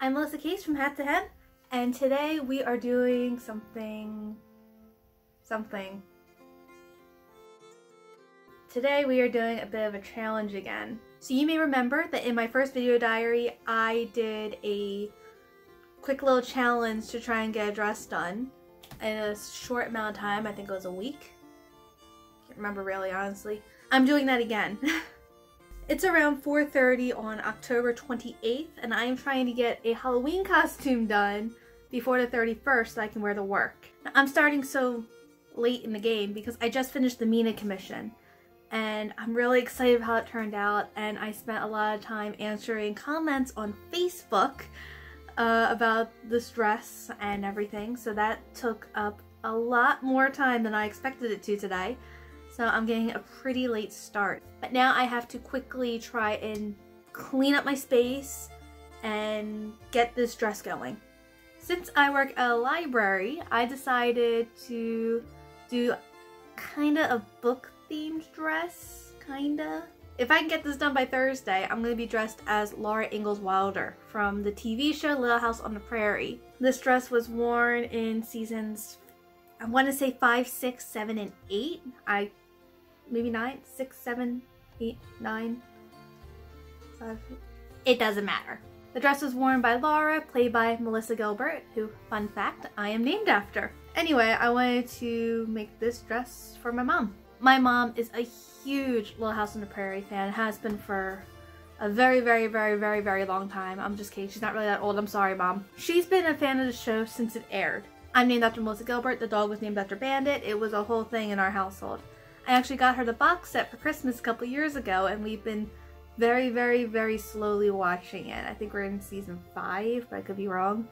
I'm Melissa Case from Hat to Hem, and today we are doing something. Today we are doing a bit of a challenge again. So you may remember that in my first video diary, I did a quick little challenge to try and get a dress done in a short amount of time. I think it was a week. Can't remember really, honestly. I'm doing that again. It's around 4:30 on October 28th, and I am trying to get a Halloween costume done before the 31st so I can wear to work. Now, I'm starting so late in the game because I just finished the Mina Commission, and I'm really excited about how it turned out, and I spent a lot of time answering comments on Facebook about this dress and everything, so that took up a lot more time than I expected it to today. So I'm getting a pretty late start. But now I have to quickly try and clean up my space and get this dress going. Since I work at a library, I decided to do kinda a book themed dress, kinda. If I can get this done by Thursday, I'm gonna be dressed as Laura Ingalls Wilder from the TV show Little House on the Prairie. This dress was worn in seasons, I wanna say 5, 6, 7, and 8. Maybe 9, 6, 7, 8, 9, 5. It doesn't matter. The dress was worn by Laura, played by Melissa Gilbert, who, fun fact, I am named after. Anyway, I wanted to make this dress for my mom. My mom is a huge Little House on the Prairie fan, has been for a very, very, very, very, very long time. I'm just kidding, she's not really that old, I'm sorry, Mom. She's been a fan of the show since it aired. I'm named after Melissa Gilbert, the dog was named after Bandit, it was a whole thing in our household. I actually got her the box set for Christmas a couple years ago, and we've been very, very, very slowly watching it. I think we're in season 5, but I could be wrong.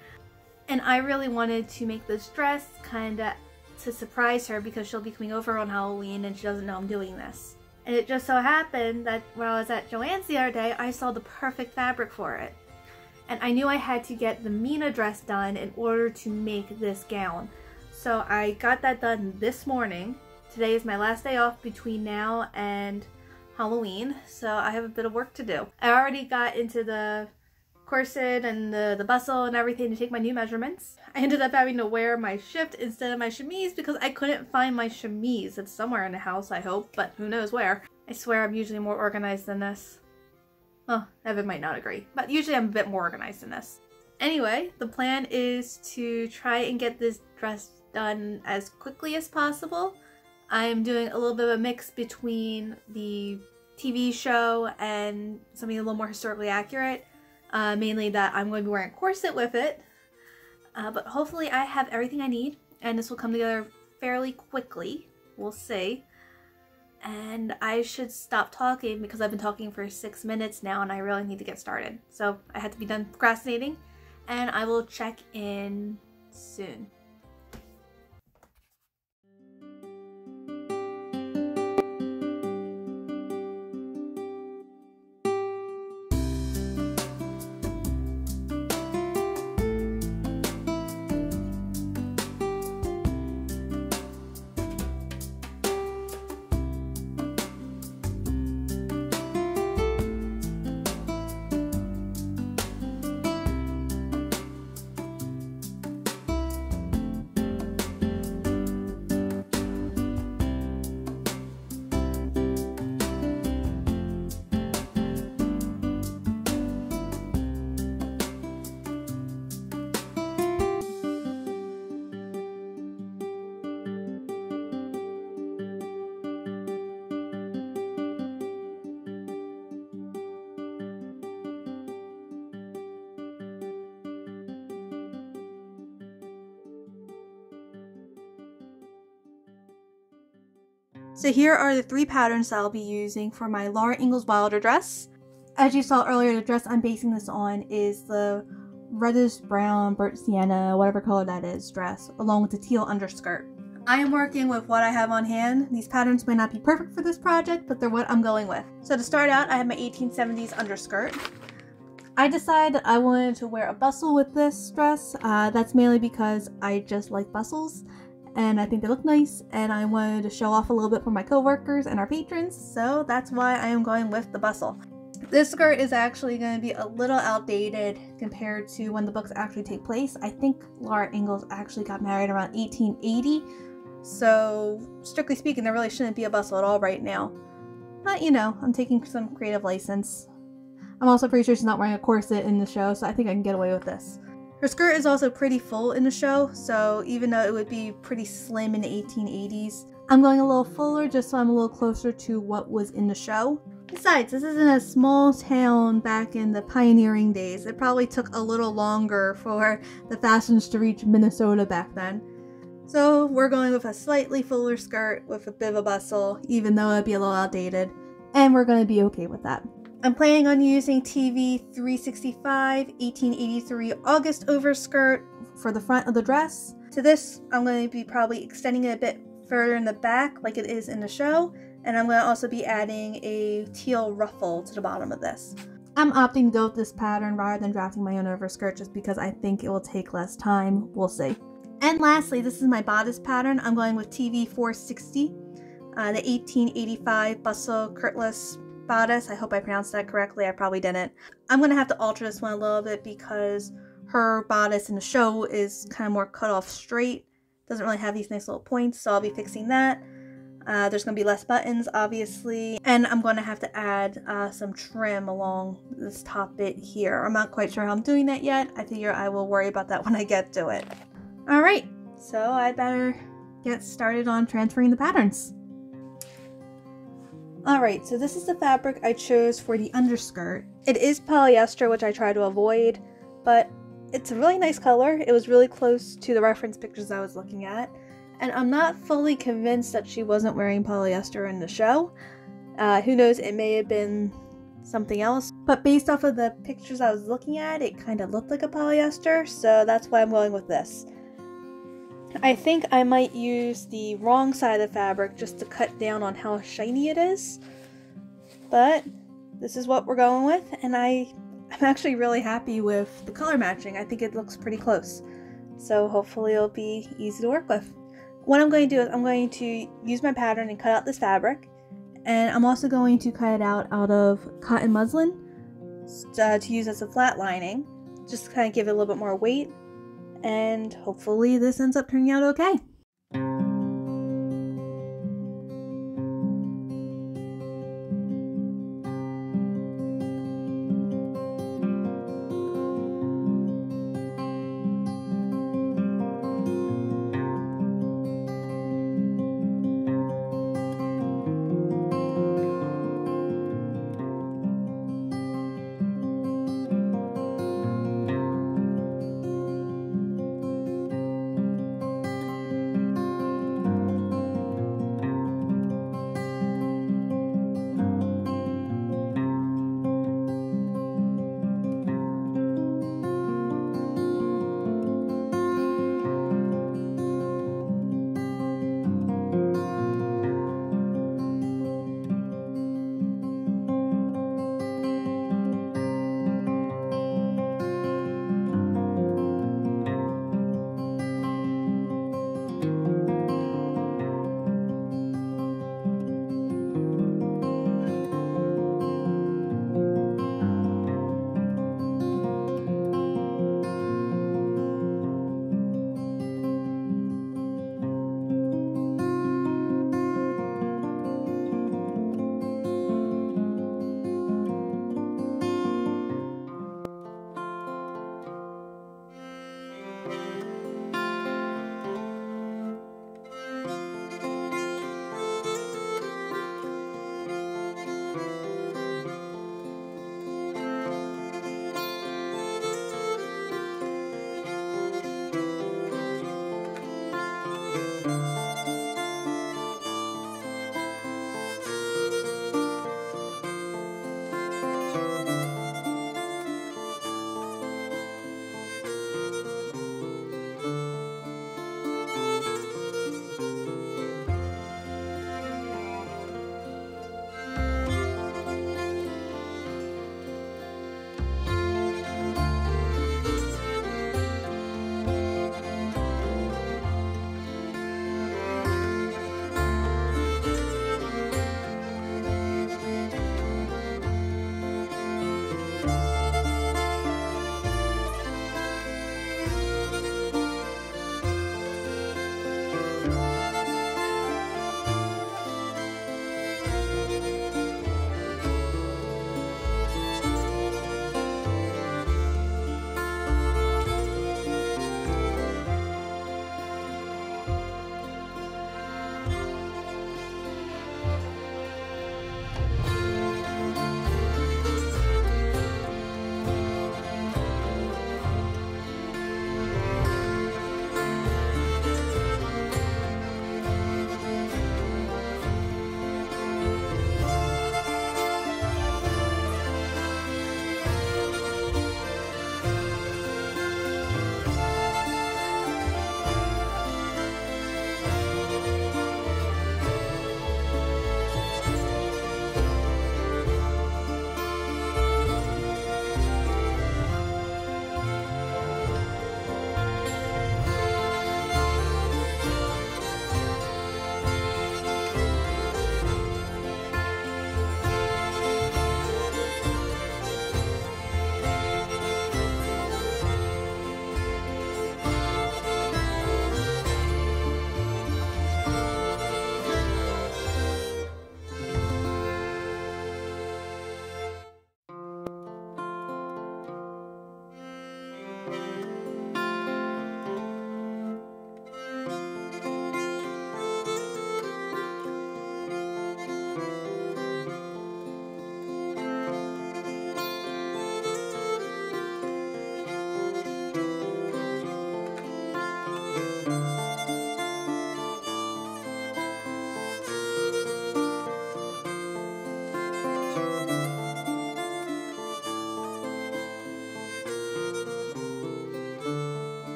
And I really wanted to make this dress kinda to surprise her because she'll be coming over on Halloween and she doesn't know I'm doing this. And it just so happened that when I was at Joanne's the other day, I saw the perfect fabric for it. And I knew I had to get the Mina dress done in order to make this gown. So I got that done this morning. Today is my last day off between now and Halloween, so I have a bit of work to do. I already got into the corset and the bustle and everything to take my new measurements. I ended up having to wear my shift instead of my chemise because I couldn't find my chemise. It's somewhere in the house, I hope, but who knows where. I swear I'm usually more organized than this. Oh, Evan might not agree, but usually I'm a bit more organized than this. Anyway, the plan is to try and get this dress done as quickly as possible. I'm doing a little bit of a mix between the TV show and something a little more historically accurate, mainly that I'm going to be wearing a corset with it, but hopefully I have everything I need and this will come together fairly quickly, we'll see. And I should stop talking because I've been talking for 6 minutes now and I really need to get started. So I had to be done procrastinating and I will check in soon. So here are the 3 patterns that I'll be using for my Laura Ingalls Wilder dress. As you saw earlier, the dress I'm basing this on is the reddish brown, burnt sienna, whatever color that is, dress, along with the teal underskirt. I am working with what I have on hand. These patterns may not be perfect for this project, but they're what I'm going with. So to start out, I have my 1870s underskirt. I decided that I wanted to wear a bustle with this dress. That's mainly because I just like bustles. And I think they look nice, and I wanted to show off a little bit for my co-workers and our patrons, so that's why I am going with the bustle. This skirt is actually going to be a little outdated compared to when the books actually take place. I think Laura Ingalls actually got married around 1880. So, strictly speaking, there really shouldn't be a bustle at all right now. But, you know, I'm taking some creative license. I'm also pretty sure she's not wearing a corset in the show, so I think I can get away with this. Her skirt is also pretty full in the show, so even though it would be pretty slim in the 1880s, I'm going a little fuller just so I'm a little closer to what was in the show. Besides, this isn't a small town back in the pioneering days. It probably took a little longer for the fashions to reach Minnesota back then. So we're going with a slightly fuller skirt with a bit of a bustle, even though it'd be a little outdated, and we're going to be okay with that. I'm planning on using TV 365 1883 August overskirt for the front of the dress. To this, I'm going to be probably extending it a bit further in the back like it is in the show, and I'm going to also be adding a teal ruffle to the bottom of this. I'm opting to go with this pattern rather than drafting my own overskirt just because I think it will take less time. We'll see. And lastly, this is my bodice pattern. I'm going with TV 460, the 1885 bustle kirtless bodice. I hope I pronounced that correctly. I probably didn't. I'm going to have to alter this one a little bit because her bodice in the show is kind of more cut off straight. Doesn't really have these nice little points, so I'll be fixing that. There's going to be less buttons, obviously. And I'm going to have to add some trim along this top bit here. I'm not quite sure how I'm doing that yet. I figure I will worry about that when I get to it. Alright, so I better get started on transferring the patterns. Alright, so this is the fabric I chose for the underskirt. It is polyester, which I try to avoid, but it's a really nice color. It was really close to the reference pictures I was looking at, and I'm not fully convinced that she wasn't wearing polyester in the show. Who knows, it may have been something else, but based off of the pictures I was looking at, it kind of looked like a polyester, so that's why I'm going with this. I think I might use the wrong side of the fabric just to cut down on how shiny it is, but this is what we're going with, and I'm actually really happy with the color matching. I think it looks pretty close, so hopefully it'll be easy to work with. What I'm going to do is I'm going to use my pattern and cut out this fabric, and I'm also going to cut it out of cotton muslin to use as a flat lining, just to kind of give it a little bit more weight. And hopefully this ends up turning out okay.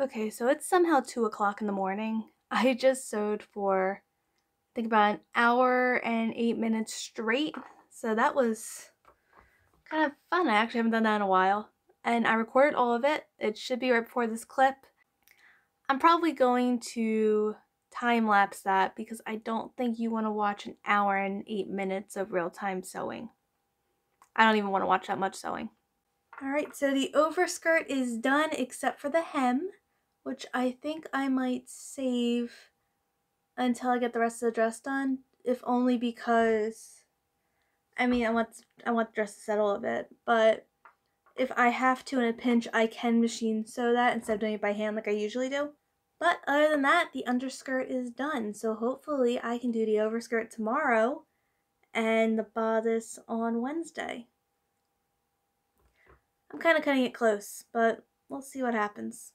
Okay, so it's somehow 2 o'clock in the morning. I just sewed for, I think, about an hour and 8 minutes straight. So that was kind of fun. I actually haven't done that in a while. And I recorded all of it. It should be right before this clip. I'm probably going to time-lapse that because I don't think you want to watch an hour and 8 minutes of real-time sewing. I don't even want to watch that much sewing. Alright, so the overskirt is done except for the hem, which I think I might save until I get the rest of the dress done, if only because I mean, I want the dress to settle a bit, but if I have to in a pinch, I can machine sew that instead of doing it by hand like I usually do. But other than that, the underskirt is done, so hopefully I can do the overskirt tomorrow and the bodice on Wednesday. I'm kind of cutting it close, but we'll see what happens.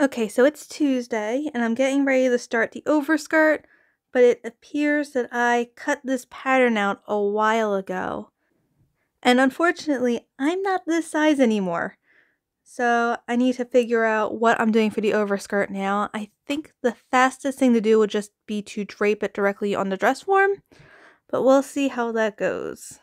Okay, so it's Tuesday, and I'm getting ready to start the overskirt, but it appears that I cut this pattern out a while ago. And unfortunately, I'm not this size anymore. So I need to figure out what I'm doing for the overskirt now. I think the fastest thing to do would just be to drape it directly on the dress form, but we'll see how that goes.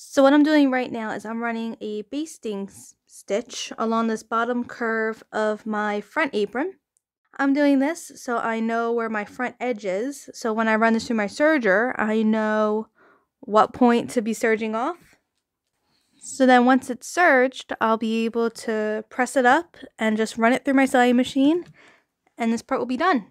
So what I'm doing right now is I'm running a basting stitch along this bottom curve of my front apron. I'm doing this so I know where my front edge is, so when I run this through my serger, I know what point to be serging off. So then once it's serged, I'll be able to press it up and just run it through my sewing machine, and this part will be done.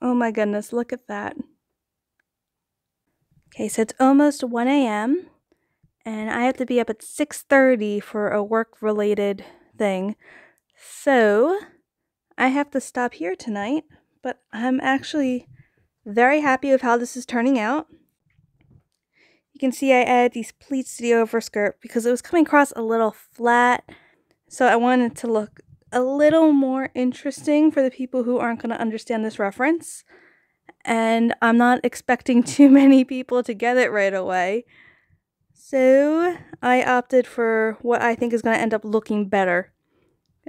Oh my goodness, look at that. Okay, so it's almost 1 a.m. and I have to be up at 6:30 for a work-related thing. So I have to stop here tonight, but I'm actually very happy with how this is turning out. You can see I added these pleats to the overskirt because it was coming across a little flat. So I wanted to look a little more interesting for the people who aren't going to understand this reference. And I'm not expecting too many people to get it right away. So I opted for what I think is going to end up looking better,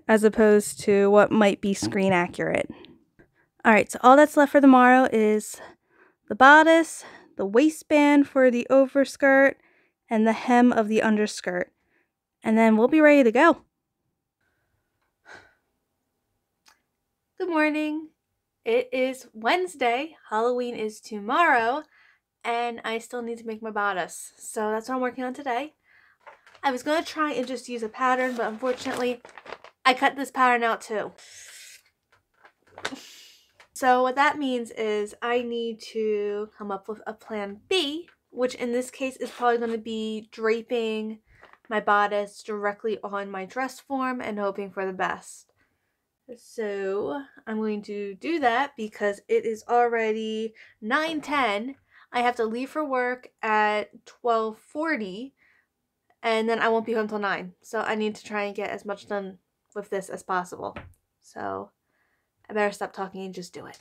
as opposed to what might be screen accurate. Alright, so all that's left for tomorrow is the bodice, the waistband for the overskirt, and the hem of the underskirt. And then we'll be ready to go. Good morning. It is Wednesday. Halloween is tomorrow, and I still need to make my bodice. So that's what I'm working on today. I was going to try and just use a pattern, but unfortunately, I cut this pattern out too. So what that means is I need to come up with a plan B, which in this case is probably going to be draping my bodice directly on my dress form and hoping for the best. So I'm going to do that because it is already 9:10. I have to leave for work at 12:40 and then I won't be home till 9. So I need to try and get as much done with this as possible. So I better stop talking and just do it.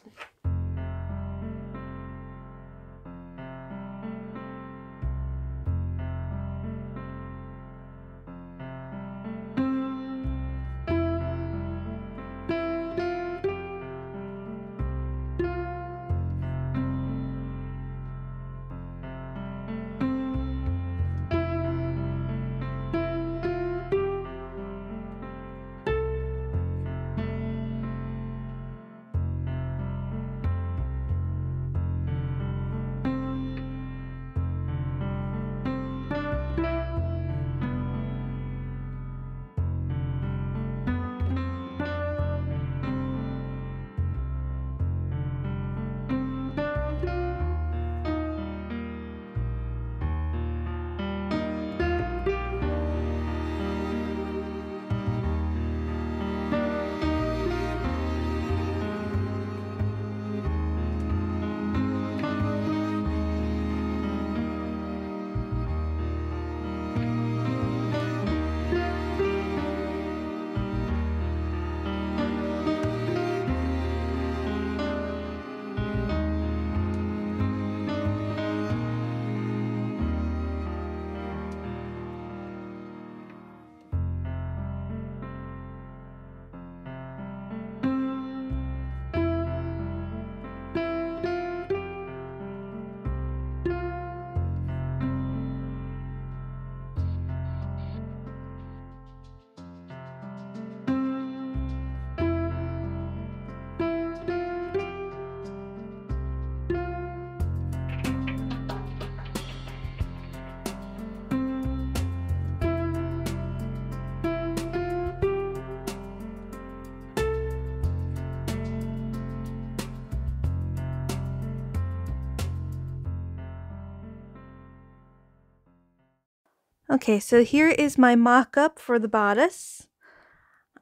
Okay, so here is my mock-up for the bodice.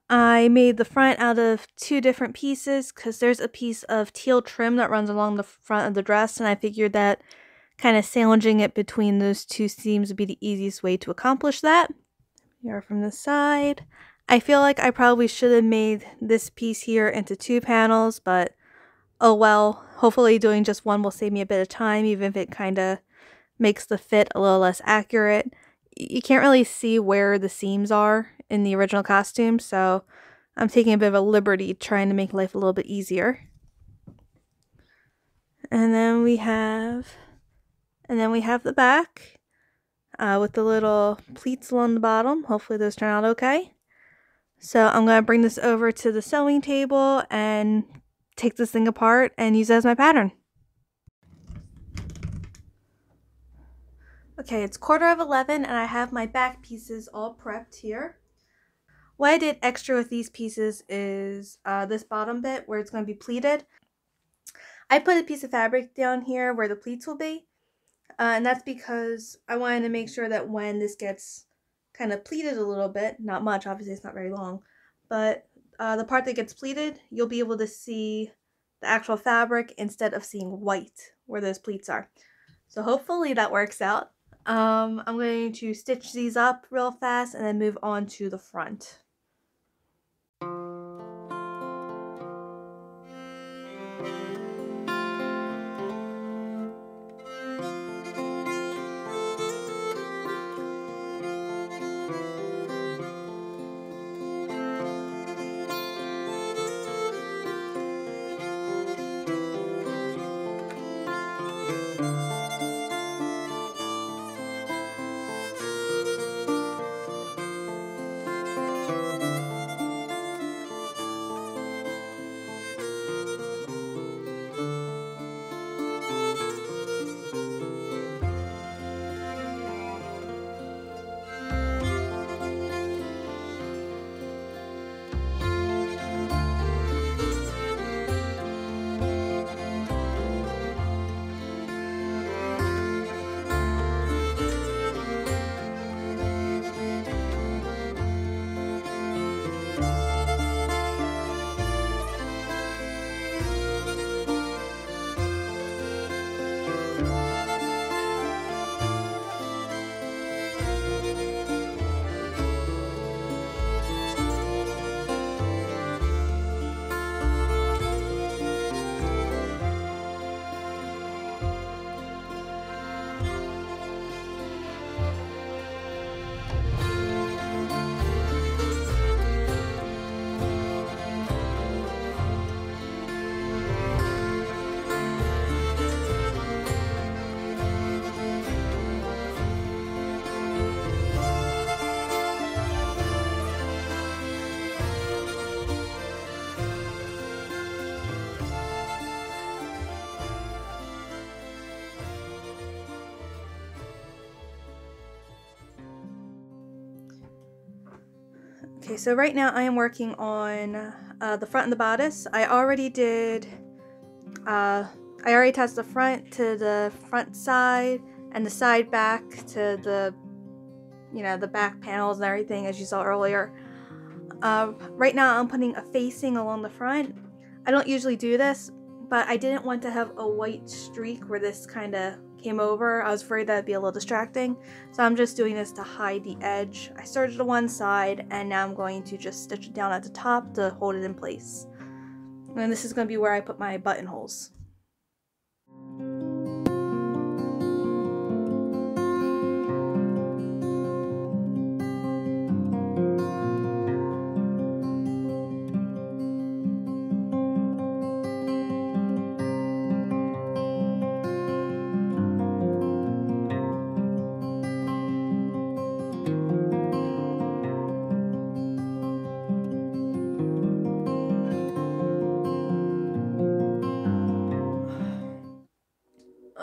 I made the front out of two different pieces because there's a piece of teal trim that runs along the front of the dress, and I figured that kind of sandwiching it between those two seams would be the easiest way to accomplish that. Here from the side. I feel like I probably should have made this piece here into two panels, but oh well. Hopefully doing just one will save me a bit of time, even if it kind of makes the fit a little less accurate. You can't really see where the seams are in the original costume, so I'm taking a bit of a liberty trying to make life a little bit easier. And then we have the back with the little pleats along the bottom. Hopefully those turn out okay. So I'm going to bring this over to the sewing table and take this thing apart and use it as my pattern. Okay, it's 11:15 and I have my back pieces all prepped here. What I did extra with these pieces is this bottom bit where it's going to be pleated. I put a piece of fabric down here where the pleats will be, and that's because I wanted to make sure that when this gets kind of pleated a little bit, not much, obviously it's not very long, but the part that gets pleated, you'll be able to see the actual fabric instead of seeing white where those pleats are. So hopefully that works out. I'm going to stitch these up real fast and then move on to the front. Okay, so right now I am working on the front and the bodice. I already attached the front to the front side and the side back to the, you know, the back panels and everything as you saw earlier. Right now I'm putting a facing along the front. I don't usually do this, but I didn't want to have a white streak where this kind of came over. I was afraid that would be a little distracting, so I'm just doing this to hide the edge. I started to one side and now I'm going to just stitch it down at the top to hold it in place. And this is going to be where I put my buttonholes.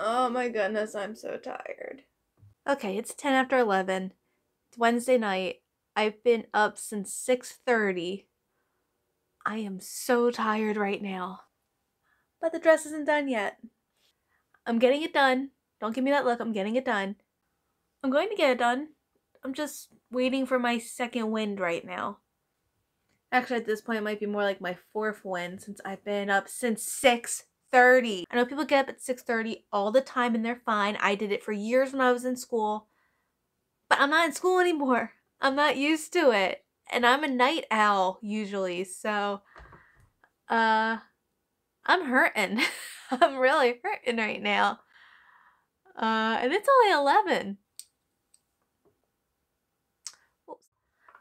Oh my goodness, I'm so tired. Okay, it's 10 after 11. It's Wednesday night. I've been up since 6:30. I am so tired right now. But the dress isn't done yet. I'm getting it done. Don't give me that look. I'm getting it done. I'm going to get it done. I'm just waiting for my second wind right now. Actually, at this point, it might be more like my fourth wind since I've been up since 6:30. I know people get up at 6:30 all the time and they're fine. I did it for years when I was in school, but I'm not in school anymore. I'm not used to it, and I'm a night owl usually, so I'm hurting. I'm really hurting right now, and it's only 11.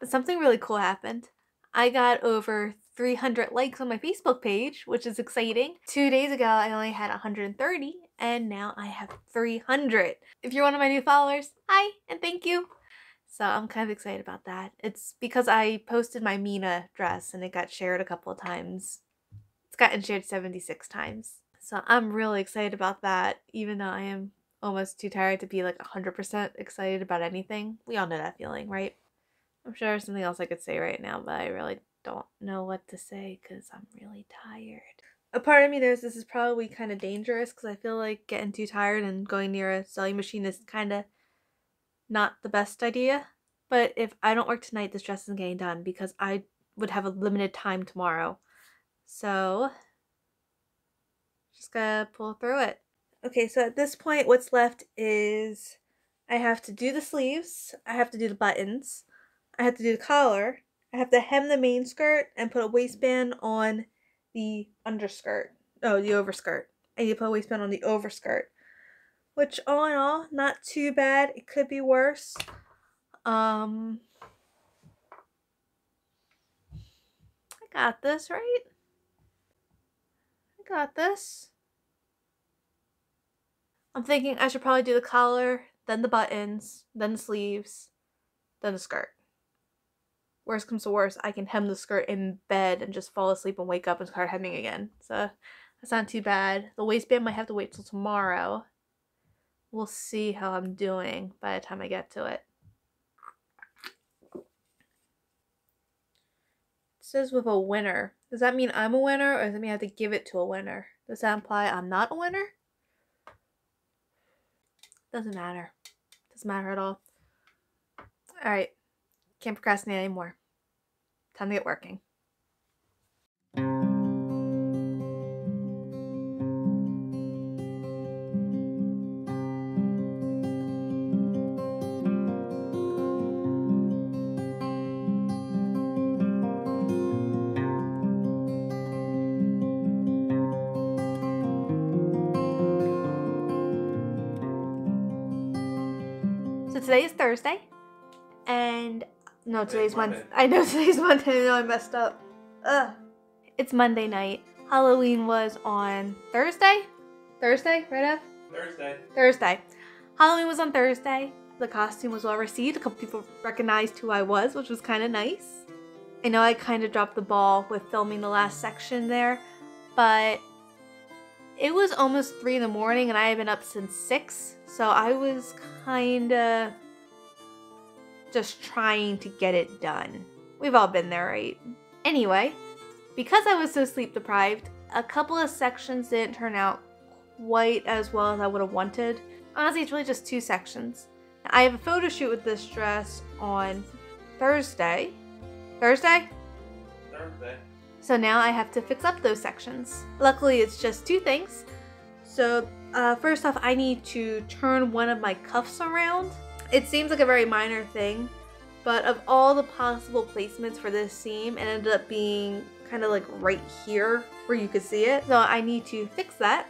But something really cool happened. I got over 300 likes on my Facebook page, which is exciting. 2 days ago, I only had 130, and now I have 300. If you're one of my new followers, hi, and thank you. So I'm kind of excited about that. It's because I posted my Mina dress, and it got shared a couple of times. It's gotten shared 76 times. So I'm really excited about that, even though I am almost too tired to be like 100% excited about anything. We all know that feeling, right? I'm sure there's something else I could say right now, but I really don't know what to say because I'm really tired. A part of me knows this is probably kind of dangerous because I feel like getting too tired and going near a sewing machine is kind of not the best idea. But if I don't work tonight, this dress isn't getting done because I would have a limited time tomorrow. So just gotta pull through it. Okay, so at this point, what's left is I have to do the sleeves, I have to do the buttons, I have to do the collar, I have to hem the main skirt and put a waistband on the underskirt. Oh, the overskirt. I need to put a waistband on the overskirt. Which, all in all, not too bad. It could be worse. I got this, right? I got this. I'm thinking I should probably do the collar, then the buttons, then the sleeves, then the skirt. Worst comes to worst, I can hem the skirt in bed and just fall asleep and wake up and start hemming again. So that's not too bad. The waistband might have to wait till tomorrow. We'll see how I'm doing by the time I get to it. It says with a winner. Does that mean I'm a winner or does that mean I have to give it to a winner? Does that imply I'm not a winner? Doesn't matter. Doesn't matter at all. Alright. Can't procrastinate anymore. Time to get working. So today is Thursday, and no, today's Monday. I know today's Monday. I know I messed up. Ugh. It's Monday night. Halloween was on Thursday? Thursday, right up? Thursday. Thursday. Halloween was on Thursday. The costume was well received. A couple people recognized who I was, which was kind of nice. I know I kind of dropped the ball with filming the last section there, but it was almost 3 in the morning and I had been up since 6, so I was kind of just trying to get it done. We've all been there, right? Anyway, because I was so sleep deprived, a couple of sections didn't turn out quite as well as I would have wanted. Honestly, it's really just 2 sections. Now, I have a photo shoot with this dress on Thursday. Thursday? Thursday. So now I have to fix up those sections. Luckily, it's just 2 things. So first off, I need to turn one of my cuffs around. It seems like a very minor thing, but of all the possible placements for this seam, it ended up being kind of like right here where you could see it. So I need to fix that.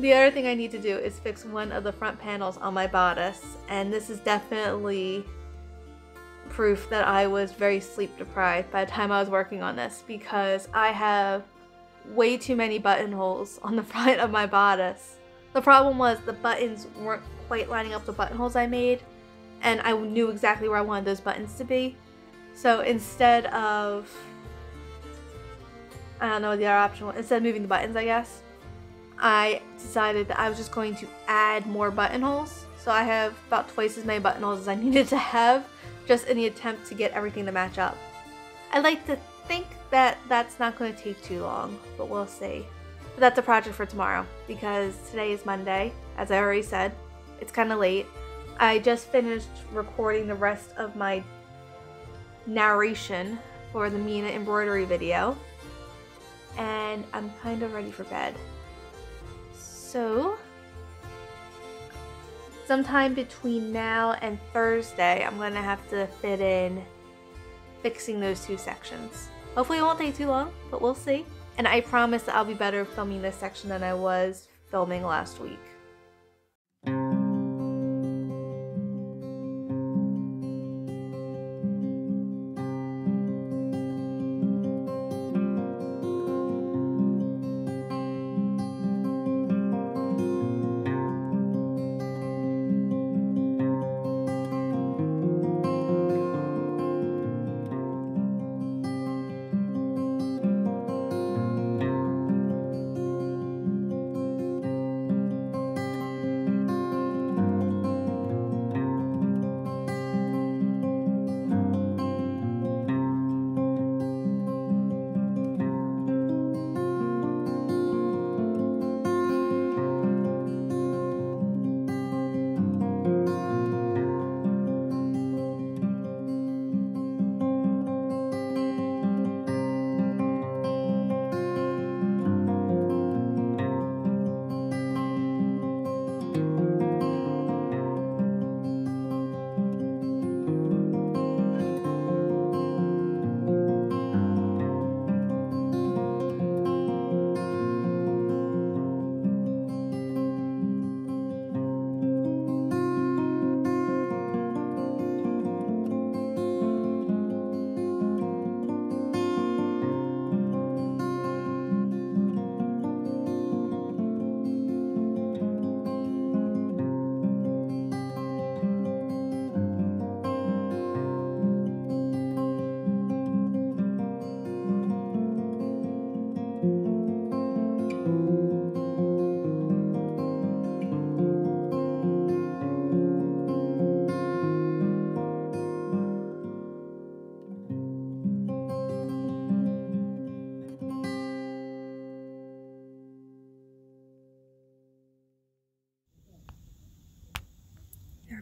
The other thing I need to do is fix one of the front panels on my bodice, and this is definitely proof that I was very sleep deprived by the time I was working on this, because I have way too many buttonholes on the front of my bodice. The problem was the buttons weren't quite lining up the buttonholes I made, and I knew exactly where I wanted those buttons to be. So instead of, I don't know what the other option was, instead of moving the buttons, I guess, I decided that I was just going to add more buttonholes. So I have about twice as many buttonholes as I needed to have, just in the attempt to get everything to match up. I like to think that that's not going to take too long, but we'll see. But that's a project for tomorrow, because today is Monday, as I already said. It's kind of late. I just finished recording the rest of my narration for the Mina embroidery video, and I'm kind of ready for bed. So sometime between now and Thursday, I'm gonna have to fit in fixing those 2 sections. Hopefully it won't take too long, but we'll see. And I promise that I'll be better filming this section than I was filming last week.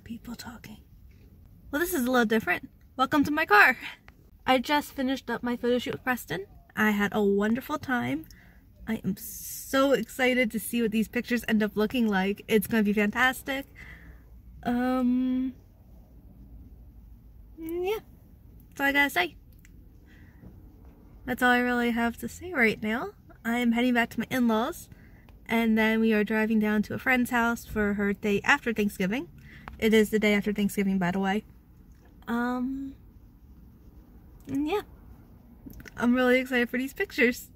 people talking. Well, this is a little different. Welcome to my car. I just finished up my photo shoot with Preston. I had a wonderful time. I am so excited to see what these pictures end up looking like. It's gonna be fantastic. Yeah, that's all I gotta say. That's all I really have to say right now. I am heading back to my in-laws, and then we are driving down to a friend's house for her day after Thanksgiving. It is the day after Thanksgiving, by the way. Yeah. I'm really excited for these pictures.